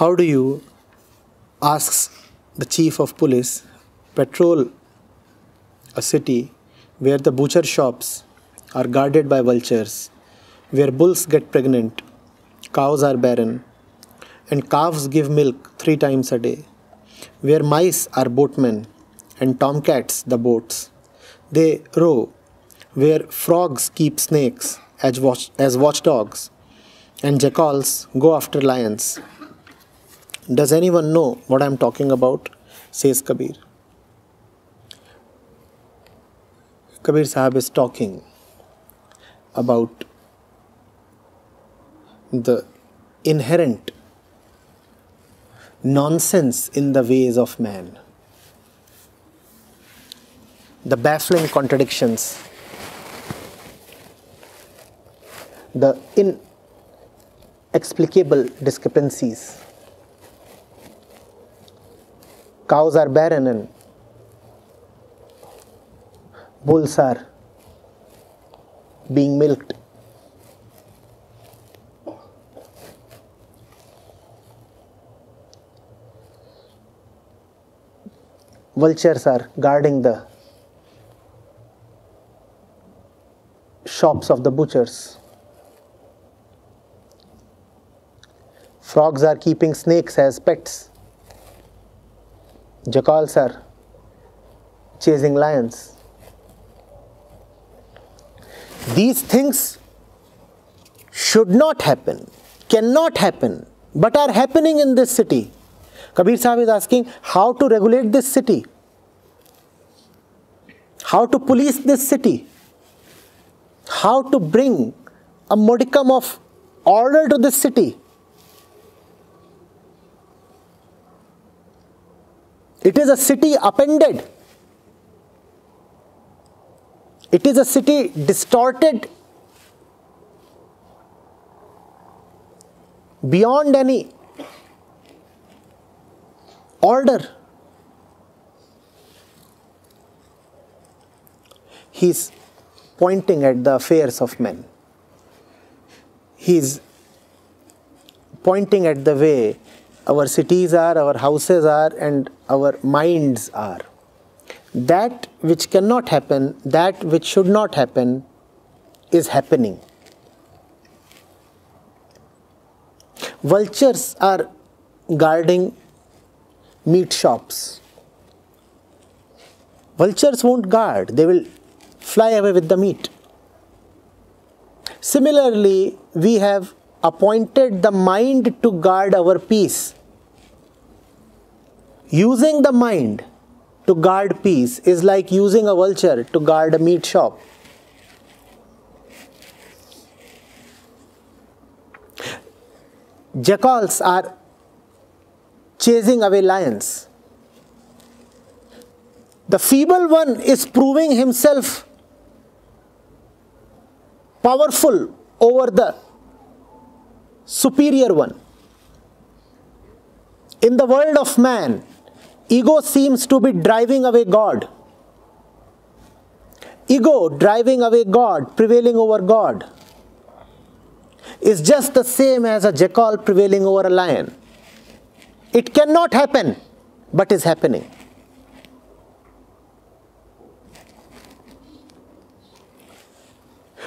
How do you, asks the chief of police, patrol a city where the butcher shops are guarded by vultures, where bulls get pregnant, cows are barren, and calves give milk 3 times a day, where mice are boatmen and tomcats the boats. They row, where frogs keep snakes as watchdogs, and jackals go after lions. Does anyone know what I am talking about? Says Kabir. Kabir Sahib is talking about the inherent nonsense in the ways of man, the baffling contradictions, the inexplicable discrepancies. Cows are barren and bulls are being milked. Vultures are guarding the shops of the butchers. Frogs are keeping snakes as pets. Jackals are chasing lions. These things should not happen, cannot happen, but are happening in this city. Kabir Sahib is asking how to regulate this city, how to police this city, how to bring a modicum of order to this city. It is a city upended. It is a city distorted beyond any order. He is pointing at the affairs of men. He is pointing at the way our cities are, our houses are, and our minds are. That which cannot happen, that which should not happen, is happening. Vultures are guarding meat shops. Vultures won't guard, they will fly away with the meat. Similarly, we have appointed the mind to guard our peace. Using the mind to guard peace is like using a vulture to guard a meat shop. Jackals are chasing away lions. The feeble one is proving himself powerful over the superior one. In the world of man, ego seems to be driving away God. Ego driving away God, prevailing over God, is just the same as a jackal prevailing over a lion. It cannot happen, but is happening.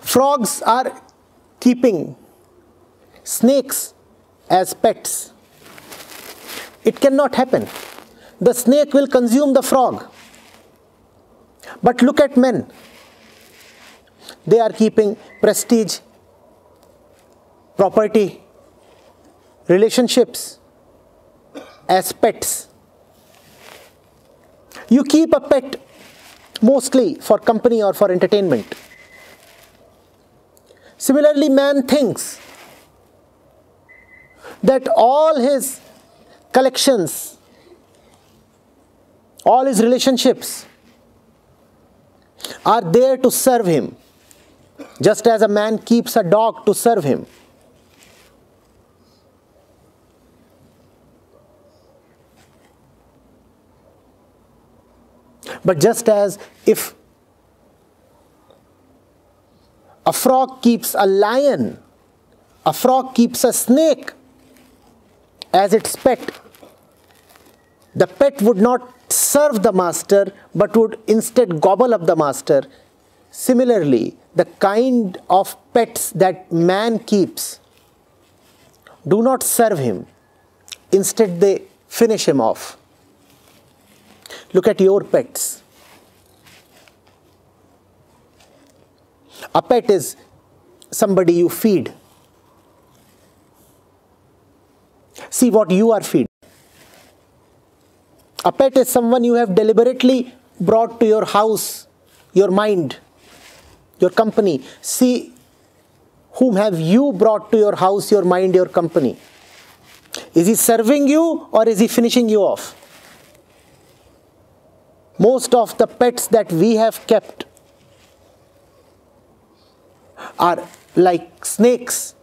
Frogs are keeping snakes as pets. It cannot happen. The snake will consume the frog. But look at men. They are keeping prestige, property, relationships as pets. You keep a pet mostly for company or for entertainment. Similarly, man thinks that all his collections, all his relationships are there to serve him, just as a man keeps a dog to serve him. But just as if a frog keeps a lion, a frog keeps a snake as its pet. The pet would not serve the master, but would instead gobble up the master. Similarly, the kind of pets that man keeps do not serve him. Instead, they finish him off. Look at your pets. A pet is somebody you feed. See what you are feeding. A pet is someone you have deliberately brought to your house, your mind, your company. See whom have you brought to your house, your mind, your company. Is he serving you or is he finishing you off? Most of the pets that we have kept are like snakes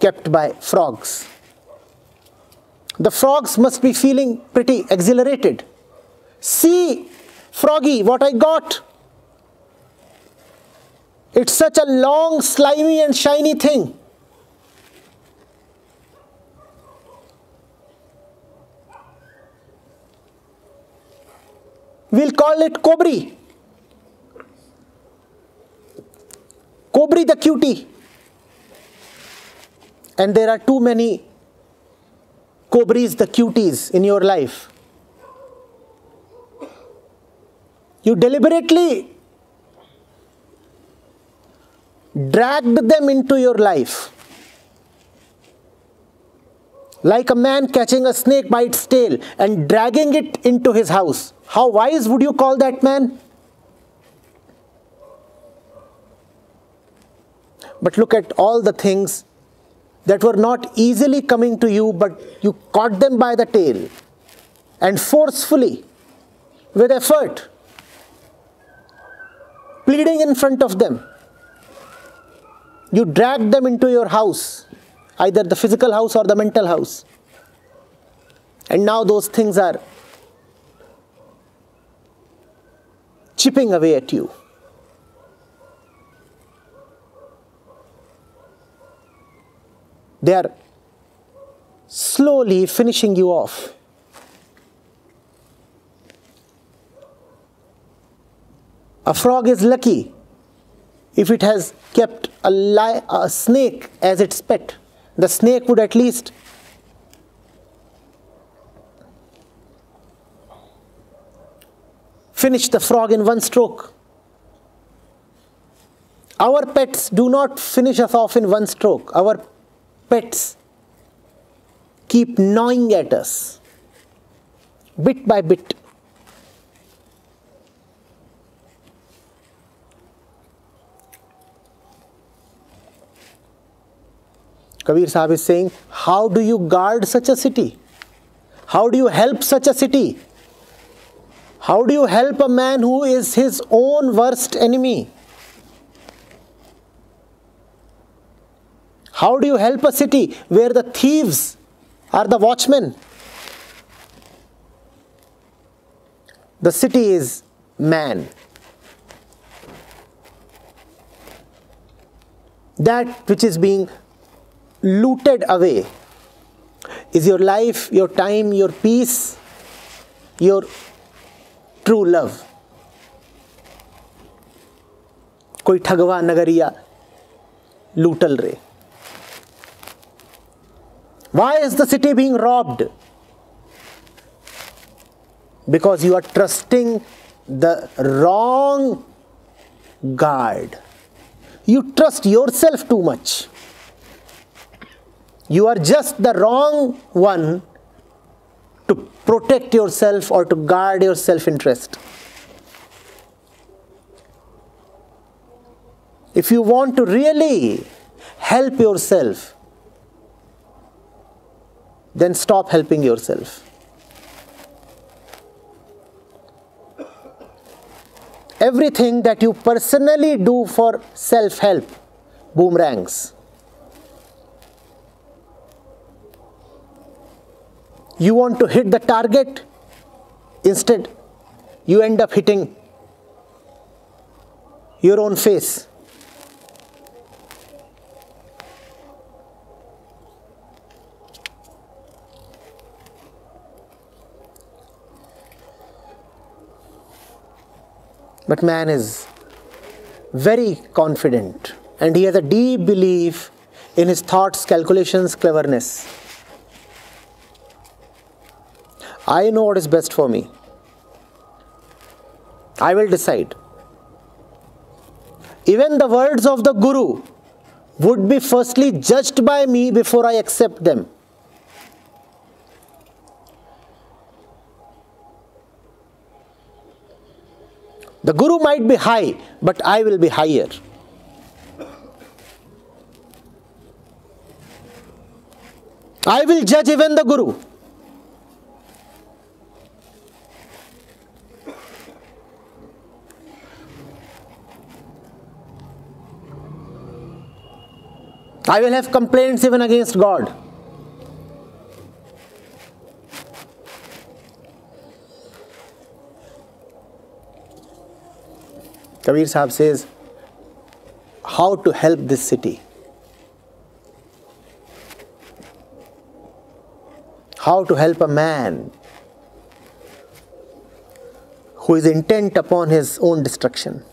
kept by frogs. The frogs must be feeling pretty exhilarated. See, froggy, what I got. It's such a long, slimy and shiny thing. We'll call it Cobri. Cobri the cutie. And there are too many Cobris the cuties in your life. You deliberately dragged them into your life. Like a man catching a snake by its tail and dragging it into his house. How wise would you call that man? But look at all the things that were not easily coming to you, but you caught them by the tail and forcefully, with effort, pleading in front of them. You dragged them into your house, either the physical house or the mental house. And now those things are chipping away at you. They are slowly finishing you off. A frog is lucky if it has kept a snake as its pet. The snake would at least finish the frog in one stroke. Our pets do not finish us off in one stroke. Our pets keep gnawing at us, bit by bit. Kabir Sahib is saying, how do you guard such a city? How do you help such a city? How do you help a man who is his own worst enemy? How do you help a city where the thieves are the watchmen? The city is man. That which is being looted away is your life, your time, your peace, your true love. Koi thagwa nagariya lootal re. Why is the city being robbed? Because you are trusting the wrong guard. You trust yourself too much. You are just the wrong one to protect yourself or to guard your self-interest. If you want to really help yourself, then stop helping yourself. Everything that you personally do for self-help boomerangs. You want to hit the target, instead you end up hitting your own face. But man is very confident and he has a deep belief in his thoughts, calculations, cleverness. I know what is best for me. I will decide. Even the words of the Guru would be firstly judged by me before I accept them. The Guru might be high, but I will be higher. I will judge even the Guru. I will have complaints even against God. Kabir Sahib says, how to help this city? How to help a man who is intent upon his own destruction?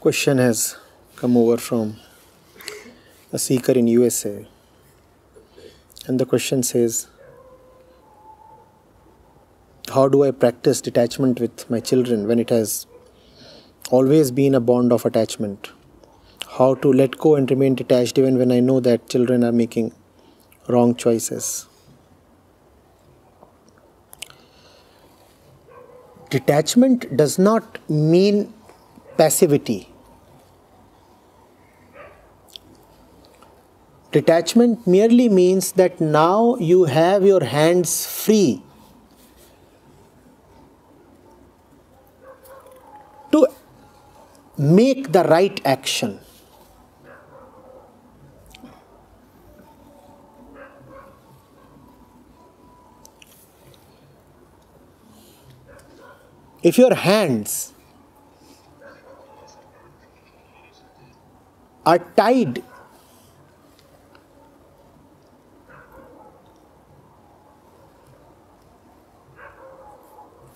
Question has come over from a seeker in USA, and the question says, how do I practice detachment with my children when it has always been a bond of attachment? How to let go and remain detached even when I know that children are making wrong choices? Detachment does not mean passivity. Detachment merely means that now you have your hands free to make the right action. If your hands are tied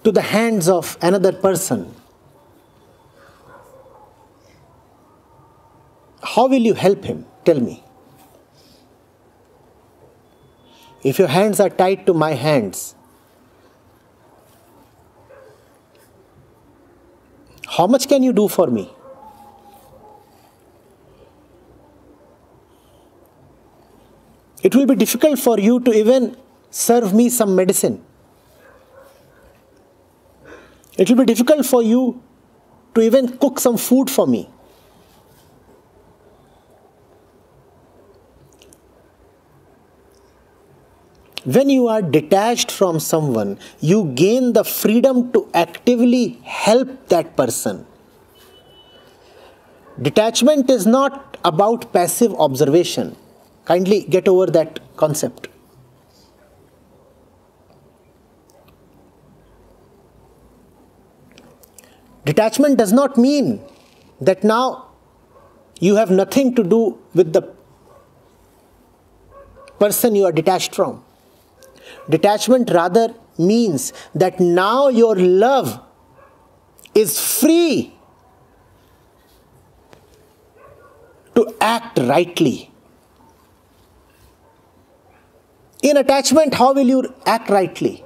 to the hands of another person, how will you help him? Tell me. If your hands are tied to my hands, how much can you do for me? It will be difficult for you to even serve me some medicine. It will be difficult for you to even cook some food for me. When you are detached from someone, you gain the freedom to actively help that person. Detachment is not about passive observation. Kindly get over that concept. Detachment does not mean that now you have nothing to do with the person you are detached from. Detachment rather means that now your love is free to act rightly. In attachment, how will you act rightly?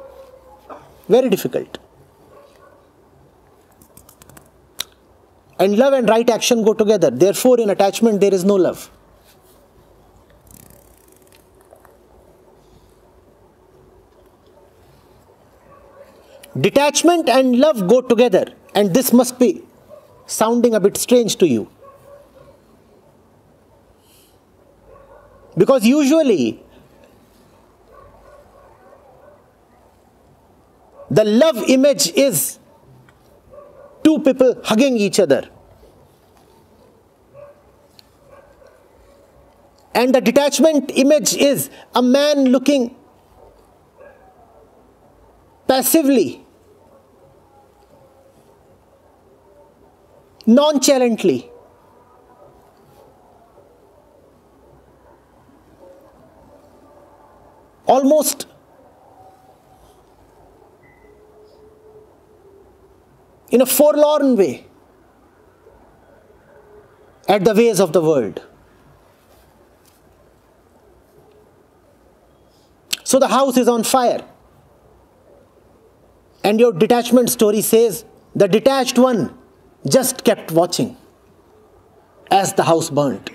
Very difficult. And love and right action go together. Therefore, in attachment, there is no love. Detachment and love go together, and this must be sounding a bit strange to you, because usually the love image is two people hugging each other, and the detachment image is a man looking passively, nonchalantly almost in a forlorn way at the ways of the world. So the house is on fire, and your detachment story says the detached one just kept watching as the house burnt.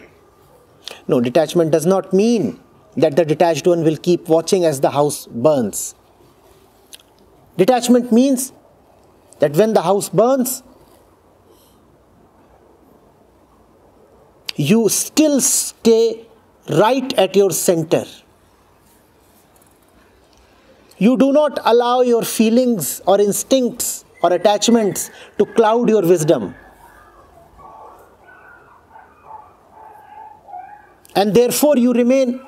No, detachment does not mean that the detached one will keep watching as the house burns. Detachment means that when the house burns, you still stay right at your center. You do not allow your feelings or instincts or attachments to cloud your wisdom. And therefore you remain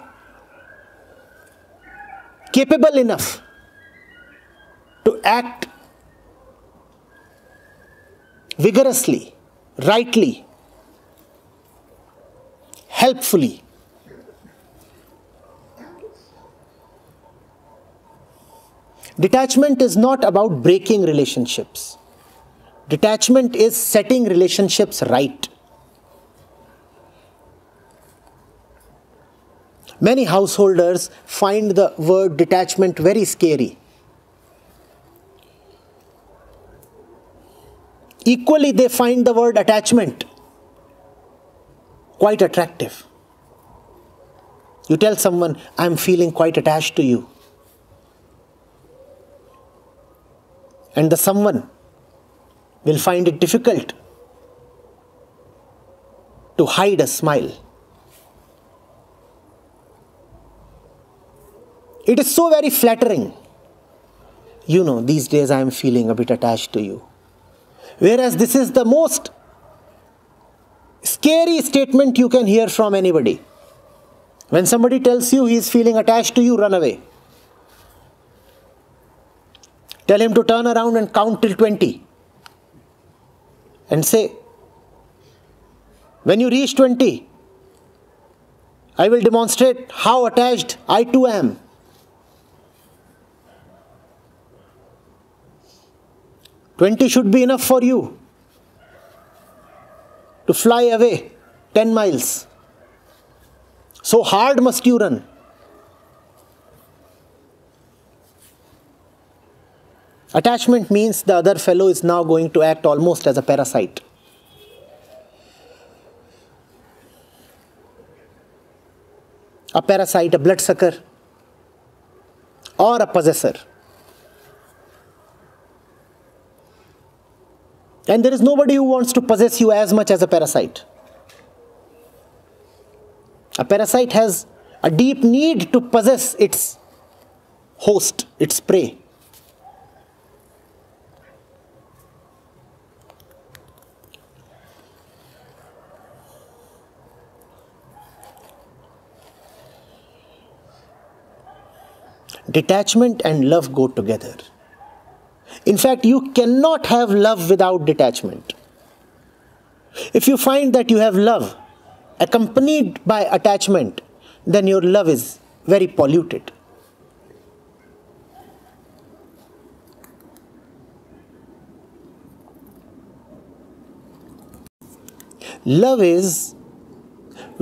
capable enough to act vigorously, rightly, helpfully. Detachment is not about breaking relationships. Detachment is setting relationships right. Many householders find the word detachment very scary. Equally, they find the word attachment quite attractive. You tell someone, "I'm feeling quite attached to you." And the someone will find it difficult to hide a smile. It is so very flattering. "You know, these days I am feeling a bit attached to you." Whereas this is the most scary statement you can hear from anybody. When somebody tells you he is feeling attached to you, run away. Tell him to turn around and count till 20 and say, "When you reach 20, I will demonstrate how attached I too am." "20 should be enough for you to fly away 10 miles. So hard must you run." Attachment means the other fellow is now going to act almost as a parasite. A parasite, a bloodsucker, or a possessor. And there is nobody who wants to possess you as much as a parasite. A parasite has a deep need to possess its host, its prey. Detachment and love go together. In fact, you cannot have love without detachment. If you find that you have love accompanied by attachment, then your love is very polluted. Love is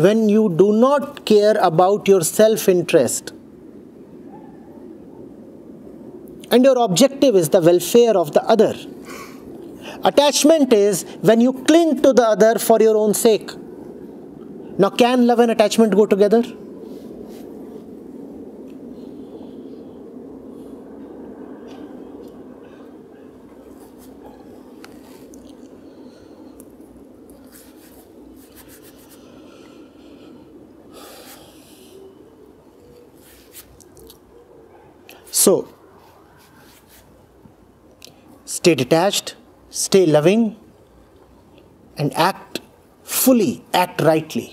when you do not care about your self-interest, and your objective is the welfare of the other. Attachment is when you cling to the other for your own sake. Now, can love and attachment go together? So, stay detached, stay loving, and act fully, act rightly.